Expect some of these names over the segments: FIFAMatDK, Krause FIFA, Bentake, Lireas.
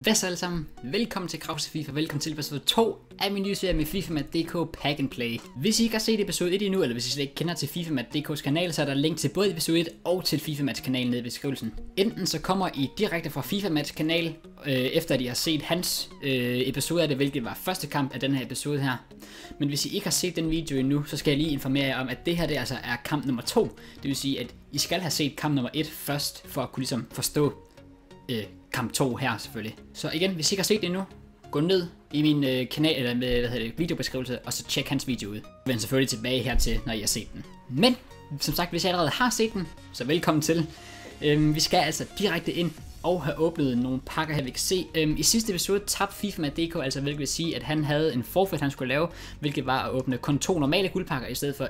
Hvad så alle sammen? Velkommen til Krause FIFA, velkommen til episode 2 af min nye serie med FIFAMatDK Pack 'N Play. Hvis I ikke har set episode 1 endnu, eller hvis I slet ikke kender til FIFAMatDK's kanal, så er der link til både episode 1 og til FIFAMats kanal nede i beskrivelsen. Enten så kommer I direkte fra FIFAMats kanal, efter at I har set hans episode af det, hvilket var første kamp af den her episode her. Men hvis I ikke har set den video endnu, så skal jeg lige informere jer om, at det her det altså er kamp nummer 2. Det vil sige, at I skal have set kamp nummer 1 først, for at kunne ligesom forstå kamp 2 her selvfølgelig. Så igen, hvis I ikke har set det endnu, gå ned i min kanal eller videobeskrivelse, og så tjek hans video ud. Vend selvfølgelig tilbage hertil, når I har set den. Men som sagt, hvis I allerede har set den, så velkommen til. Vi skal altså direkte ind og have åbnet nogle pakker her, vi kan se. I sidste episode tabte FIFAMatDK, altså hvilket vil sige, at han havde en forfæt, han skulle lave, hvilket var at åbne kun 2 normale guldpakker i stedet for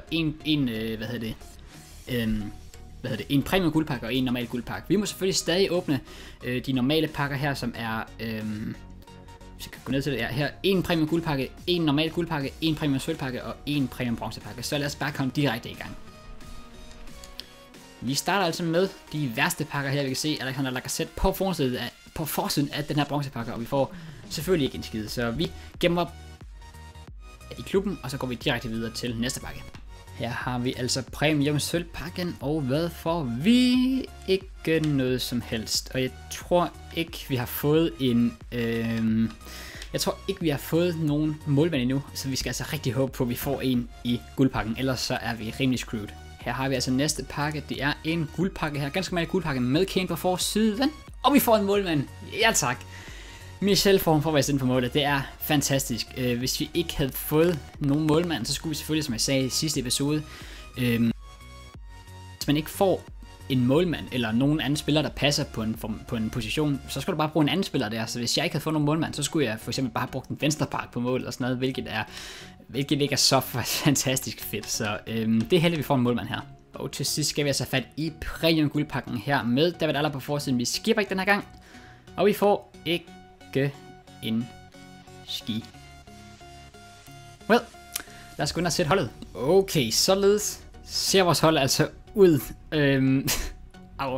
en premium guldpakke og en normal guldpakke. Vi må selvfølgelig stadig åbne de normale pakker her, som er hvis jeg kan gå ned til det her, en premium guldpakke, en normal guldpakke, en premium sølvpakke og en premium bronzepakke. Så lad os bare komme direkte i gang. Vi starter altså med de værste pakker her, vi kan se, at Alexander Lacazette på forsiden af den her bronzepakke, og vi får selvfølgelig ikke en skid, så vi gemmer op i klubben, og så går vi direkte videre til næste pakke. Her har vi altså premium sølvpakken, og hvad får vi? Ikke noget som helst. Og jeg tror ikke, vi har fået en jeg tror ikke, vi har fået nogen målmand endnu, så vi skal altså rigtig håbe på, at vi får en i guldpakken, ellers så er vi rimelig screwed. Her har vi altså næste pakke, det er en guldpakke her, ganske meget guldpakke med Kane på forsiden, og vi får en målmand. Ja tak. Michel får været ind på målet, det er fantastisk. Hvis vi ikke havde fået nogen målmand, så skulle vi selvfølgelig, som jeg sagde i sidste episode, hvis man ikke får en målmand, eller nogen anden spiller, der passer på en position, så skulle du bare bruge en anden spiller der. Så hvis jeg ikke havde fået nogen målmand, så skulle jeg for eksempel bare have brugt en venstrepark på målet og sådan noget, hvilket ikke er så fantastisk fedt. Så det er heldigt, vi får en målmand her. Og til sidst skal vi altså fat i premium guldpakken her med David Alaba på forsiden. Vi skipper ikke den her gang, og vi får ikke en ski. Well, lad os gå ind og sætte holdet. Okay, således ser vores hold altså ud.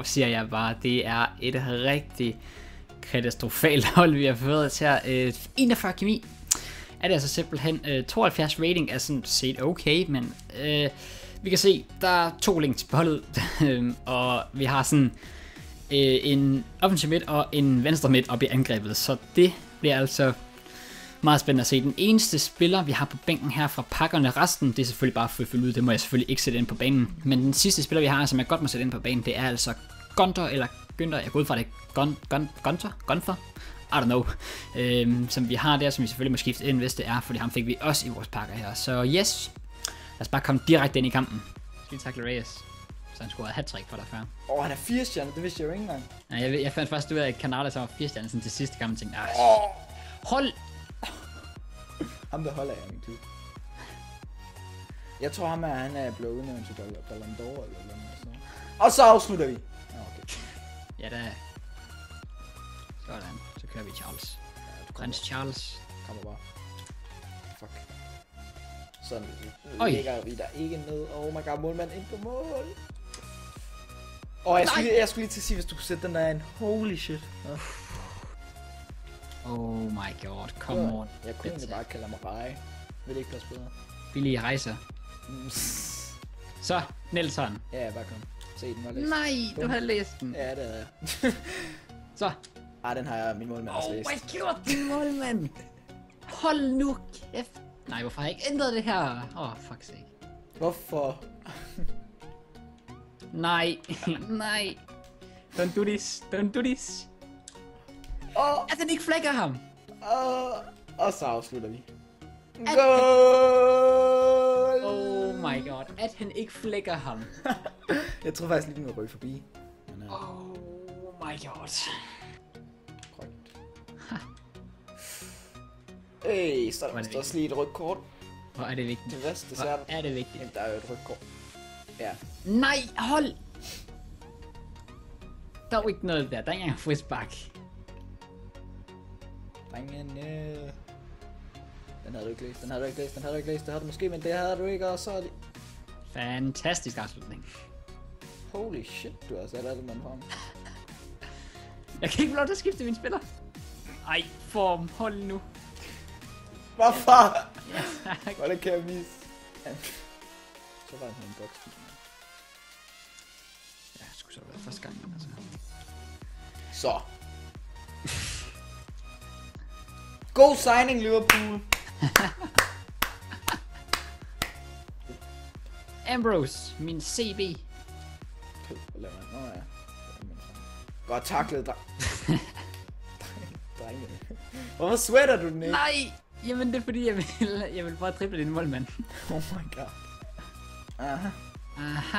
Siger jeg bare, det er et rigtig katastrofalt hold, vi har fået til her. 41 kemi er det altså simpelthen. 72 rating er sådan set okay, men vi kan se, der er 2 links på holdet, og vi har sådan en offensiv midt og en venstre midt op i angrebet, så det bliver altså meget spændende at se. Den eneste spiller, vi har på bænken her fra pakkerne, resten, det er selvfølgelig bare for at følge ud, det må jeg selvfølgelig ikke sætte ind på banen. Men den sidste spiller, vi har, som jeg godt må sætte ind på banen, det er altså Günther, jeg går ud fra det, Günther? I don't know, som vi har der, som vi selvfølgelig må skifte ind, hvis det er, fordi ham fik vi også i vores pakker her. Så yes, lad os bare komme direkte ind i kampen. Skal vi tackle Lireas? Så han scorede hat-trick for dig før. Åh, han er 4-stjerne, det vidste jeg jo ikke engang. Nej, jeg fandt først ud af, at Canada så var 4-stjerne til sidste kamp, og tænkte, hold! Ham der holder jeg min klub. Jeg tror ham her, han er blevet udnævnt til Ballon d'Or eller noget. Og så afslutter vi! Okay. Ja, da. Sådan, så kører vi Charles. Ja, Prins Charles. Kommer bare. Fuck. Sådan ligger vi der ikke ned. Oh my god, målmand ind på mål! Og jeg skulle lige til at sige, hvis du kunne sætte den der en holy shit. Ja. Oh my god, come on. Jeg kunne egentlig bare kalde mig Rai. Vil det ikke passe bedre? Billige rejser. Så, Nelson. Ja, bare kom. Se, den var læst. Nej, du havde læst den. Ja, det havde jeg. Så. Den har jeg min målmand også læst. Oh my god, din målmand. Hold nu kæft. Nej, hvorfor har jeg ikke ændret det her? Fuck sake. Hvorfor? Nej, nej. Don't do this, don't do this. At den ikke flækker ham. Og så afslutter vi. Goal! Oh my god, at han ikke flækker ham. Jeg tror faktisk lige, den vil ryge forbi. Men, oh my god. Grønt. Så er der også lige et rødt kort. Hvor er det vigtigt? Jamen, der er jo et rødt kort. Ja. Nej, hold! Der er jo ikke noget der. Der er ikke engang frisbak. Drengene. Den havde du ikke læst, det havde du måske, men det havde du ikke, og så er det... Fantastisk afslutning. Holy shit, du har sat alt, man får. Jeg kan ikke blive lov til at skifte min spiller. Ej, form, hold nu. Hvorfor? Ja, hvordan kan jeg vise? Så var det en boks. Ja, det skulle så være første gang, altså. Så. God signing, Liverpool. Ambrose, min CB. Godt taklet, dreng. Hvorfor sweater du den ikke? Nej, jamen det er fordi, jeg vil bare triple din målmand. Oh my god. Aha. Aha.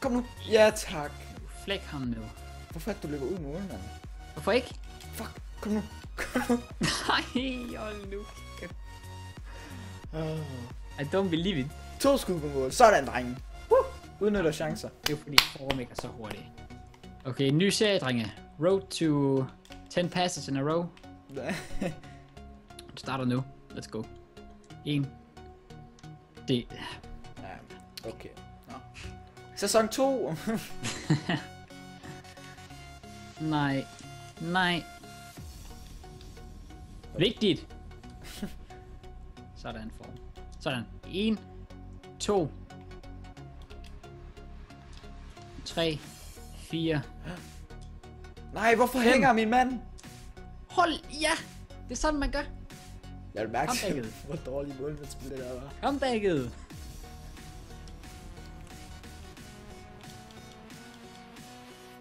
Kom nu. Ja tak. Flæk ham nu. Hvorfor er du løber ud med målmanden? Hvorfor ikke? Fuck, kom nu. Kom nu. Nej, hold nu. I don't believe it. 2 skud på mål. Sådan, drenge. Udnytter chancer. Det er jo fordi, Forum ikke er så hurtigt. Okay, ny serie, drenge. Road to 10 passes in a row. Du starter nu. Let's go. 1. Det. Ja, okay. Nå. Sæson 2. Nej. Nej. Vigtigt. Sådan, Forum. Sådan. 1, 2. 3, 4. Nej, hvorfor 5. hænger min mand? Hold, ja! Det er sådan, man gør. Jeg vil mærke til, hvor dårlig målmandsspil det der var. Comebacket!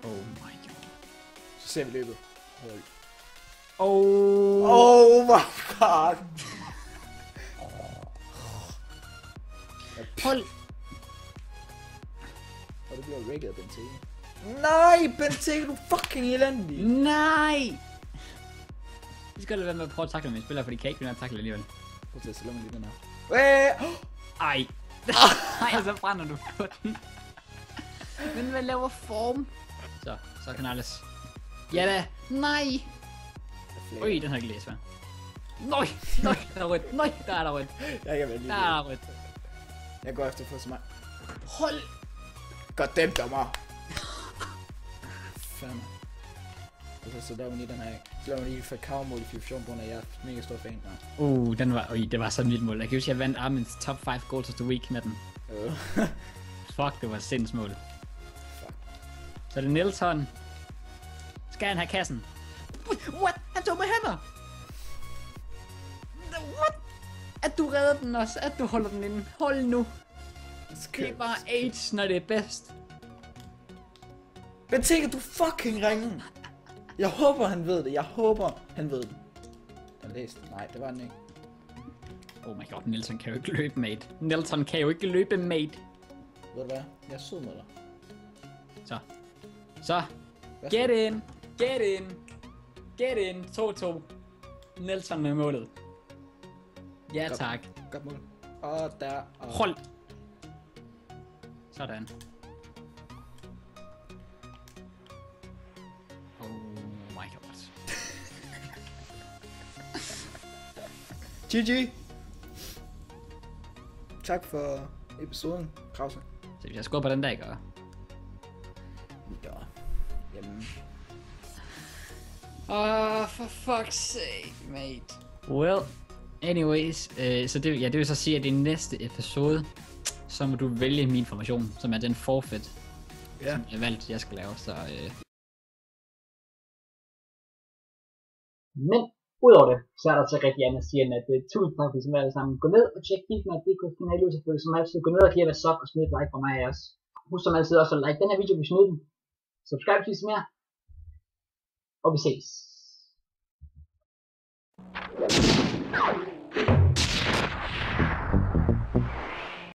Oh my god. Så ser vi løbet. Hold. Oh. Oh my god. Hold. Og det bliver rigget af Bentake. Nej, Bentake, du fucking elendig! Nej! Vi skal lade være med at prøve at takle mine spillere, for de kan ikke blive med at takle alligevel. Prøv at slå mig lige den her. Ej! Ej, så brænder du på den. Men hvad laver form? Så Canales. Ja da! Nej! Øj, den har jeg ikke læst, hva'? Nøj! Nøj, der er rødt! Nøj, der er der rødt! Jeg kan være lige. Der er der rødt. Jeg går efter på så meget. Hold! Godt dem, dommer! Fanden. Så der var lige den her. Så der var lige Falcao-mål i 14, grund af jeg er mega stor fan. Den var, det var sådan mit mål. Jeg kan huske, jeg vandt Armin's top 5 goals of the week med den. Fuck, det var et sindsmål. Fuck. Så det er Nielsen. Skal han have kassen? What? Han tog med hænder! What? At du redder den også, at du holder den inde. Hold nu. Det er bare AIDS, når det er bedst. Bentake, du fucking ringen! Jeg håber, han ved det. Jeg håber, han ved det. Jeg læste. Nej, det var den ikke. Oh my god, Nielsen kan jo ikke løbe, mate. Nielsen kan jo ikke løbe, mate. Ved du hvad? Jeg er sød med dig. Så. Get in. Get in. Get in. 2-2. Nielsen med målet. Ja, godt. Tak. Godt mål. Og der. Og... Hold. Sådan. Oh my god. GG. Tak for episoden, Krause. Så vi har skudt på den dag, gør. Ja. Jamen. For fuck's sake, mate. Well, anyways. Så det vil så sige, at det næste episode... Så må du vælge min formation, som er den forfæt, som jeg valgte, jeg skal lave, så... Men udover det, så er der så rigtig andet at sige, at tusind tak, fordi I alle sammen gå ned og tjek FIFAMatDK's kanal, selvfølgelig som altid. Gå ned og give dig sub og smid et like fra mig også. Husk som altid også at like den her video, hvis I nød den. Subscribe, hvis I mere. Og vi ses.